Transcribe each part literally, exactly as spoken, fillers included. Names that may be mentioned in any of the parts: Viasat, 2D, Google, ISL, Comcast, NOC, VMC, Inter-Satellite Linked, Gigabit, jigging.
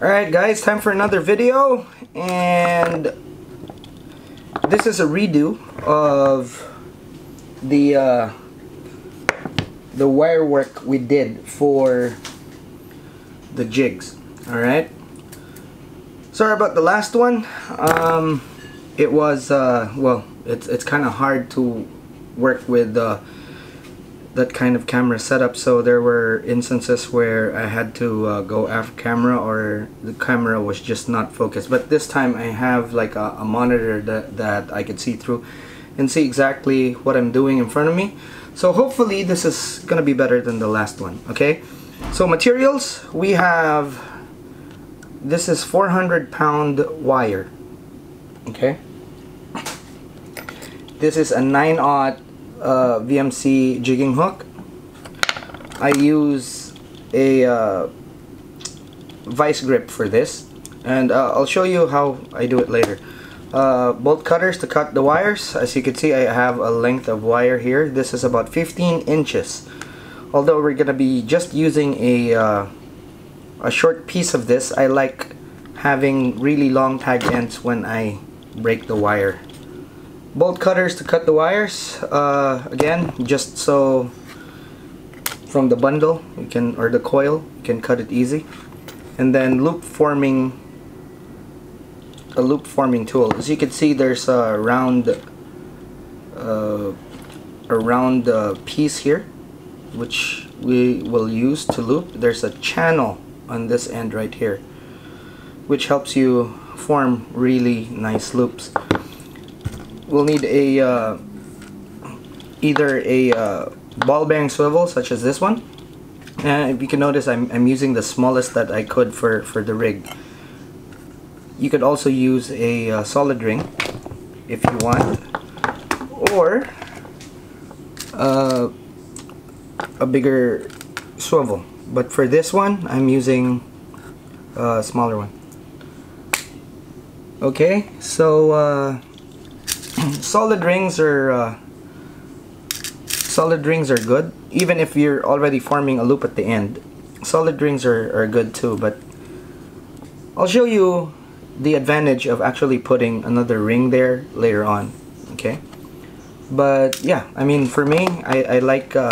Alright guys, time for another video, and this is a redo of the uh, the wire work we did for the jigs. Alright, sorry about the last one. Um, it was, uh, well, it's, it's kind of hard to work with uh, that kind of camera setup, so there were instances where I had to uh, go off camera or the camera was just not focused. But this time I have like a, a monitor that, that I could see through and see exactly what I'm doing in front of me, so hopefully this is gonna be better than the last one. Okay, so materials we have, this is four hundred pound wire. Okay, this is a nine aught Uh, V M C jigging hook. I use a uh, vice grip for this, and uh, I'll show you how I do it later. Uh, bolt cutters to cut the wires. As you can see, I have a length of wire here. This is about fifteen inches, although we're gonna be just using a uh, a short piece of this. I like having really long tag ends when I break the wire. Bolt cutters to cut the wires, uh, again, just so from the bundle you can, or the coil, you can cut it easy. And then loop forming, a loop forming tool. As you can see, there's a round uh, a round uh, piece here which we will use to loop. There's a channel on this end right here which helps you form really nice loops. We'll need a uh, either a uh, ball bearing swivel such as this one, and if you can notice, I'm, I'm using the smallest that I could for, for the rig. You could also use a uh, solid ring if you want, or uh, a bigger swivel, but for this one I'm using a smaller one. Okay, so uh, solid rings are uh, solid rings are good, even if you're already forming a loop at the end. Solid rings are, are good too, but I'll show you the advantage of actually putting another ring there later on. Okay, but yeah, I mean, for me, I, I like uh,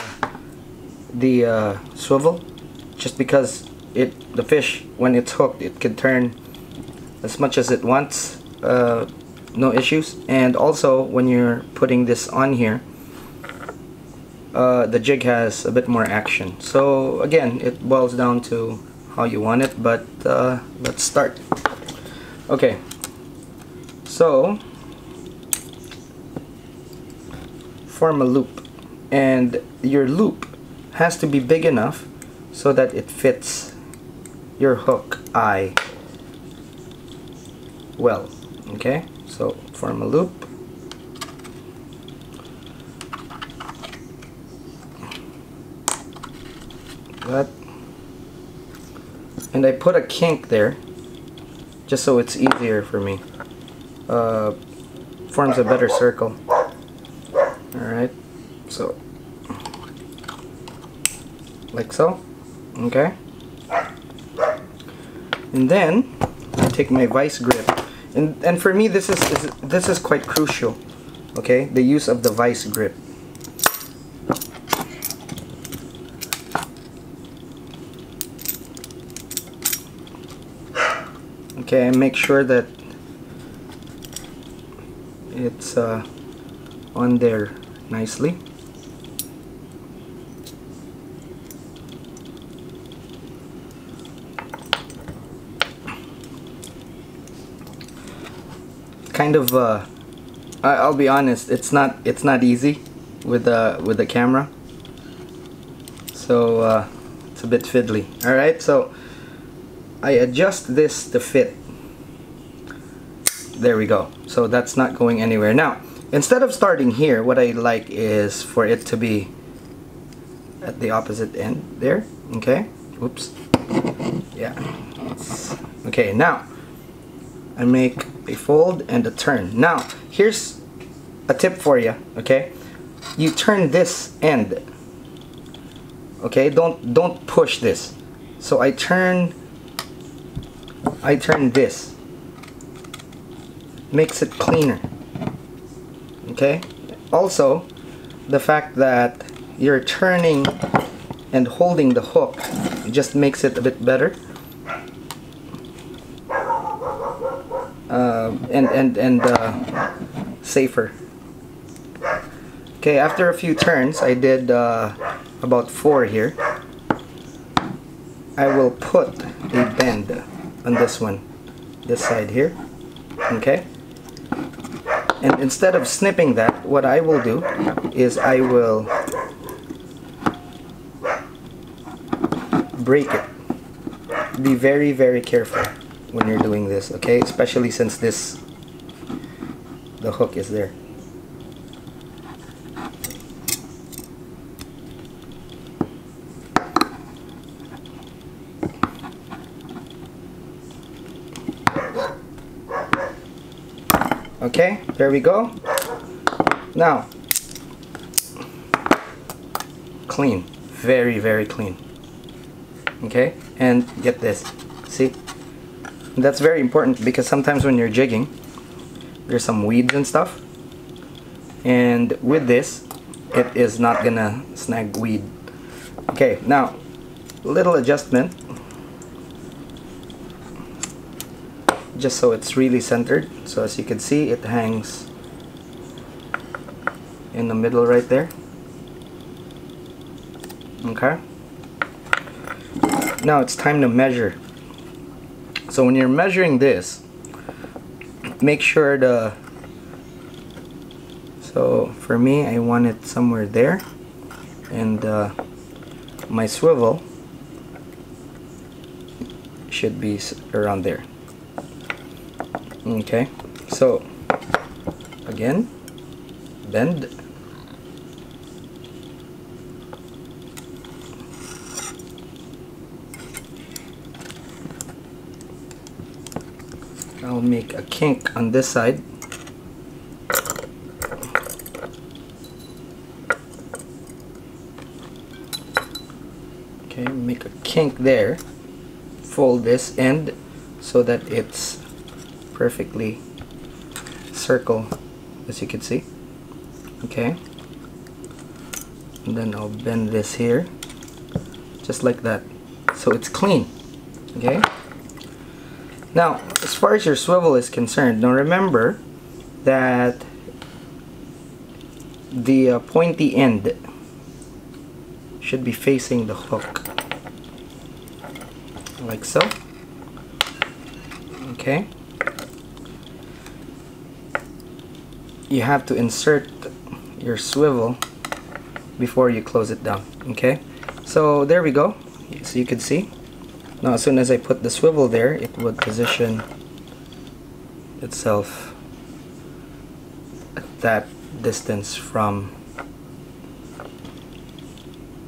the uh, swivel, just because it the fish, when it's hooked, it can turn as much as it wants, uh, no issues. And also when you're putting this on here, uh, the jig has a bit more action. So again, it boils down to how you want it, but uh, let's start. Okay, so form a loop, and your loop has to be big enough so that it fits your hook eye well. Okay, so form a loop. That, and I put a kink there just so it's easier for me. Uh, forms a better circle. All right, so like so. Okay, and then I take my vice grip. And, and for me, this is, is this is quite crucial. Okay, the use of the vice grip. Okay, and make sure that it's uh, on there nicely. Kind of, uh, I'll be honest, it's not it's not easy with uh, with the camera, so uh, it's a bit fiddly. All right, so I adjust this to fit. There we go. So that's not going anywhere. Now, instead of starting here, what I like is for it to be at the opposite end there. Okay. Oops. Yeah. It's, okay. Now, I make a fold and a turn. Now, here's a tip for you, okay? You turn this end, okay? Don't don't push this. So I turn I turn this. Makes it cleaner. Okay? Also, the fact that you're turning and holding the hook just makes it a bit better. Uh, and and, and uh, safer. Okay, after a few turns, I did uh, about four here. I will put a bend on this one, this side here, okay? And instead of snipping that, what I will do is I will break it. Be very, very careful when you're doing this, okay? Especially since this, the hook is there. Okay, there we go. Now, clean, very, very clean. Okay, and get this, see? That's very important because sometimes when you're jigging, there's some weeds and stuff. And with this, it is not gonna snag weed. Okay, now, little adjustment. Just so it's really centered. So as you can see, it hangs in the middle right there. Okay. Now it's time to measure. So when you're measuring this, make sure the, so for me, I want it somewhere there. And uh, my swivel should be around there. Okay, so again, bend, I'll make a kink on this side, okay, make a kink there, fold this end so that it's perfectly circle, as you can see. Okay, and then I'll bend this here just like that, so it's clean. Okay, now as far as your swivel is concerned, now remember that the uh, pointy end should be facing the hook like so. Okay, you have to insert your swivel before you close it down. Okay, so there we go. So you can see now, as soon as I put the swivel there, it would position itself at that distance from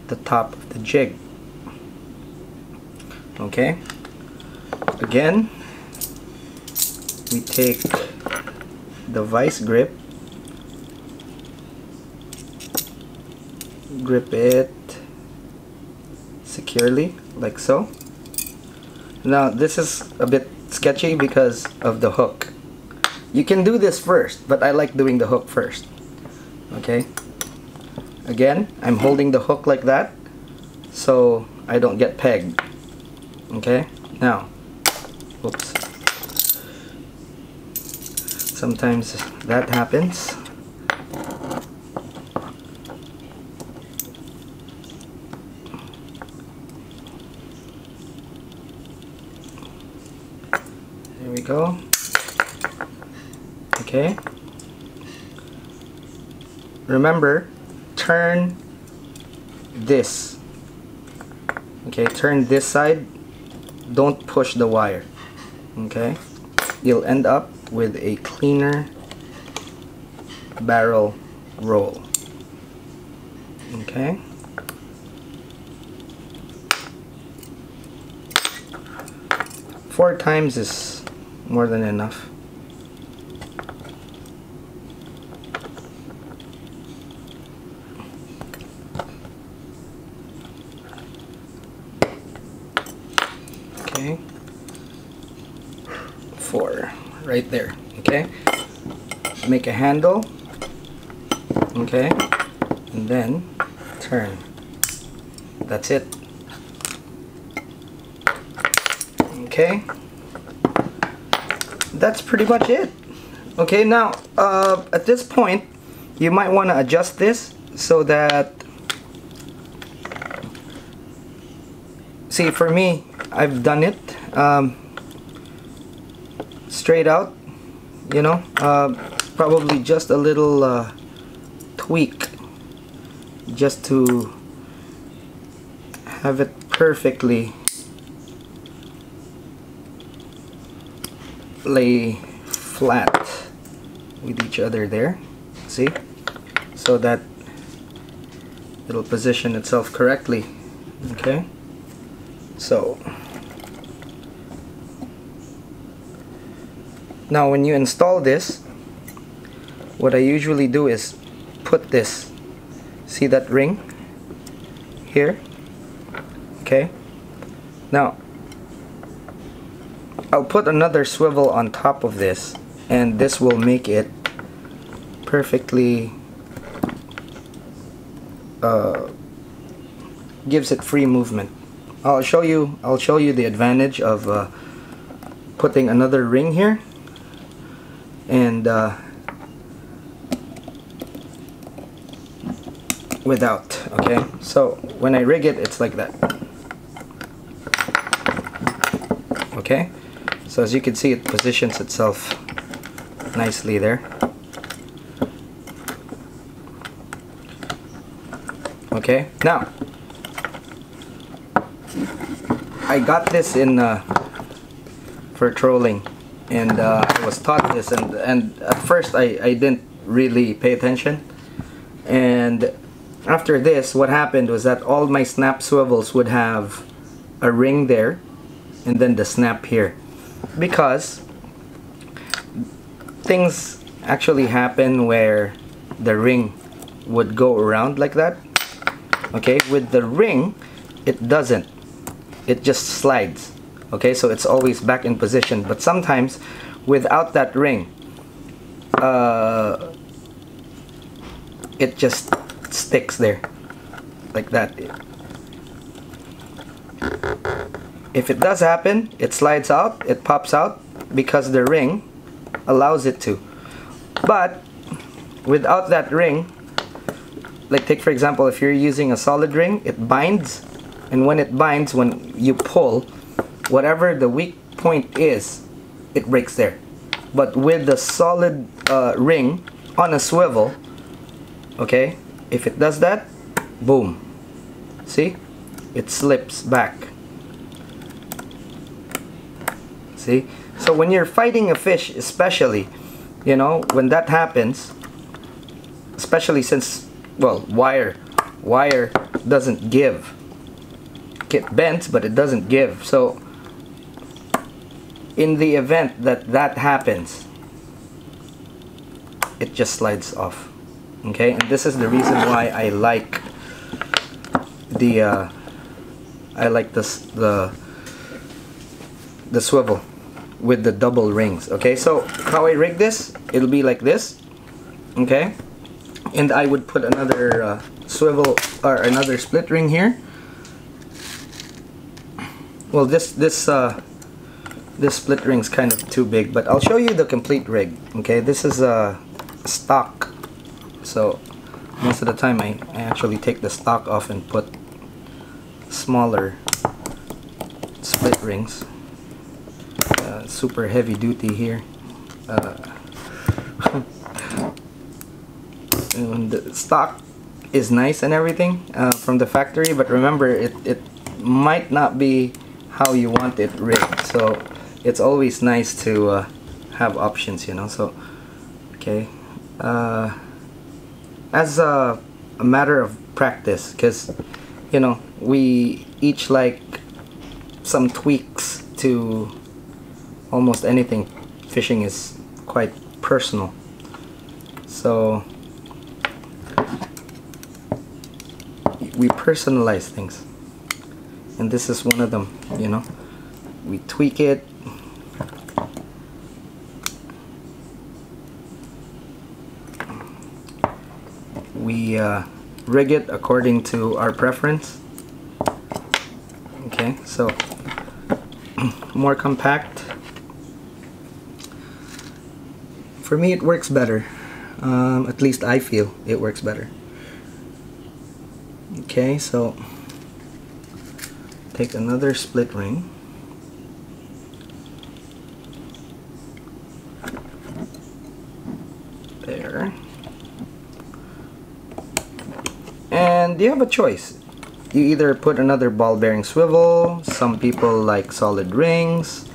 the top of the jig. Okay, again, we take the vice grip, grip it securely like so. Now this is a bit sketchy because of the hook. You can do this first, but I like doing the hook first. Okay, again, I'm holding the hook like that so I don't get pegged. Okay, now, whoops, sometimes that happens. There we go. Okay. Remember, turn this. Okay, turn this side. Don't push the wire. Okay. You'll end up with a cleaner barrel roll. Okay. Four times is more than enough. Okay. four right there. Okay, make a handle, okay, and then turn. That's it. Okay, that's pretty much it. Okay, now uh, at this point you might want to adjust this so that, see, for me, I've done it um, straight out, you know, uh, probably just a little uh, tweak just to have it perfectly lay flat with each other there, see, so that it'll position itself correctly. Okay, so now when you install this, what I usually do is put this, see that ring here, okay, now I'll put another swivel on top of this, and this will make it perfectly, uh, gives it free movement. I'll show you, I'll show you the advantage of uh, putting another ring here, and uh, without. Okay, so when I rig it, it's like that. Okay, so as you can see, it positions itself nicely there. Okay, now I got this in uh, for trolling, and uh, I was taught this, and, and at first I, I didn't really pay attention, and after this what happened was that all my snap swivels would have a ring there and then the snap here, because things actually happen where the ring would go around like that. Okay, with the ring it doesn't, it just slides. Okay, so it's always back in position, but sometimes without that ring uh, it just sticks there like that. If it does happen, it slides out, it pops out, because the ring allows it to. But without that ring, like take for example, if you're using a solid ring, it binds, and when it binds, when you pull, whatever the weak point is, it breaks there. But with the solid uh, ring on a swivel, okay, if it does that, boom, see, it slips back. See, so when you're fighting a fish, especially, you know, when that happens, especially since, well, wire wire doesn't give, it bends but it doesn't give. So in the event that that happens, it just slides off. Okay, and this is the reason why I like the uh, I like this the the swivel with the double rings. Okay, so how I rig this, it'll be like this. Okay, and I would put another uh, swivel or another split ring here. Well, this this uh, this split ring's kind of too big, but I'll show you the complete rig. Okay, this is a uh, stock, so most of the time I, I actually take the stock off and put smaller split rings. Uh, super heavy duty here. Uh, and the stock is nice and everything uh, from the factory, but remember it it might not be how you want it rigged, so it's always nice to uh, have options, you know. So okay, uh, as a, a matter of practice, because you know we each like some tweaks to almost anything. Fishing is quite personal, so we personalize things, and this is one of them, you know. We tweak it, we uh, rig it according to our preference. Okay, so more compact. For me, it works better. Um, at least I feel it works better. Okay, so take another split ring. There. And you have a choice. You either put another ball bearing swivel, some people like solid rings.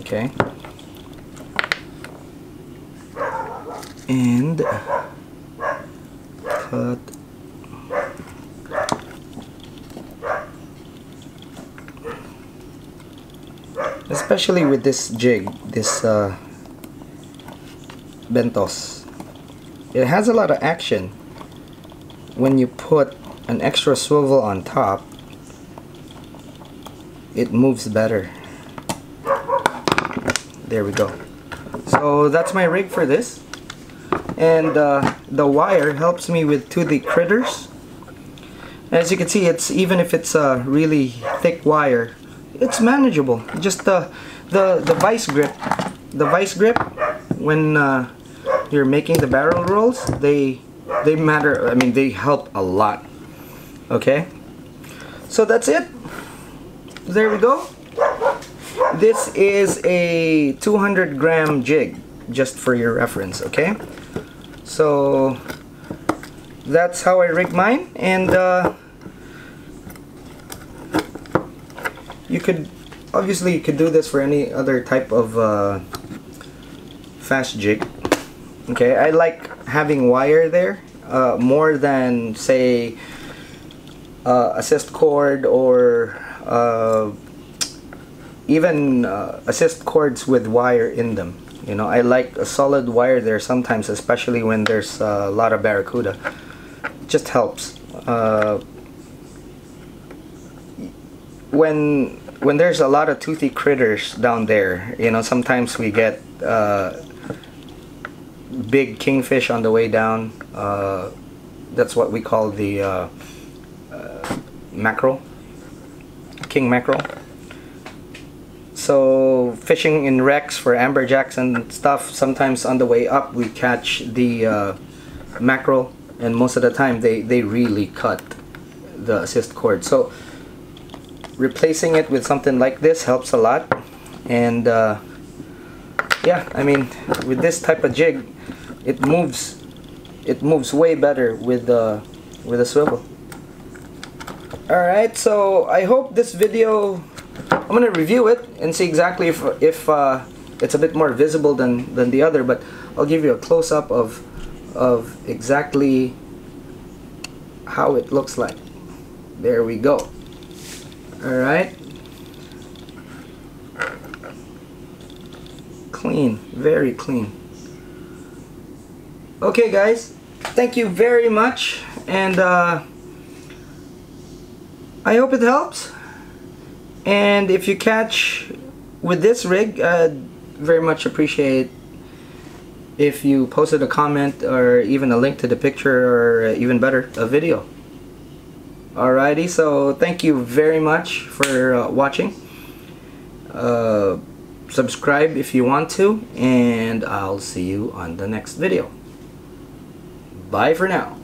Okay. And cut. Especially with this jig, this uh, Bentos. It has a lot of action. When you put an extra swivel on top, it moves better. There we go. So that's my rig for this. And uh, the wire helps me with two D critters. As you can see, it's even if it's a really thick wire, it's manageable. Just the the the vice grip, the vice grip when uh, you're making the barrel rolls, they they matter. I mean, they help a lot. Okay, so that's it. There we go. This is a two hundred gram jig, just for your reference. Okay. So that's how I rig mine, and uh, you could obviously you could do this for any other type of uh, fast jig. Okay, I like having wire there uh, more than say uh, assist cord or uh, even uh, assist cords with wire in them. You know, I like a solid wire there sometimes, especially when there's a lot of barracuda. It just helps. Uh, when when there's a lot of toothy critters down there, you know, sometimes we get uh, big kingfish on the way down. Uh, that's what we call the uh, uh, mackerel, king mackerel. So fishing in wrecks for amberjacks and stuff, sometimes on the way up we catch the uh, mackerel, and most of the time they, they really cut the assist cord. So replacing it with something like this helps a lot. And uh, yeah, I mean, with this type of jig, it moves it moves way better with uh, with a swivel. Alright, so I hope this video, I'm gonna review it and see exactly if if uh, it's a bit more visible than than the other, but I'll give you a close up of of exactly how it looks like. There we go. All right, clean, very clean. Okay, guys, thank you very much, and uh, I hope it helps. And if you catch with this rig, I'd very much appreciate if you posted a comment or even a link to the picture, or even better, a video. Alrighty, so thank you very much for uh, watching. Uh, subscribe if you want to, and I'll see you on the next video. Bye for now.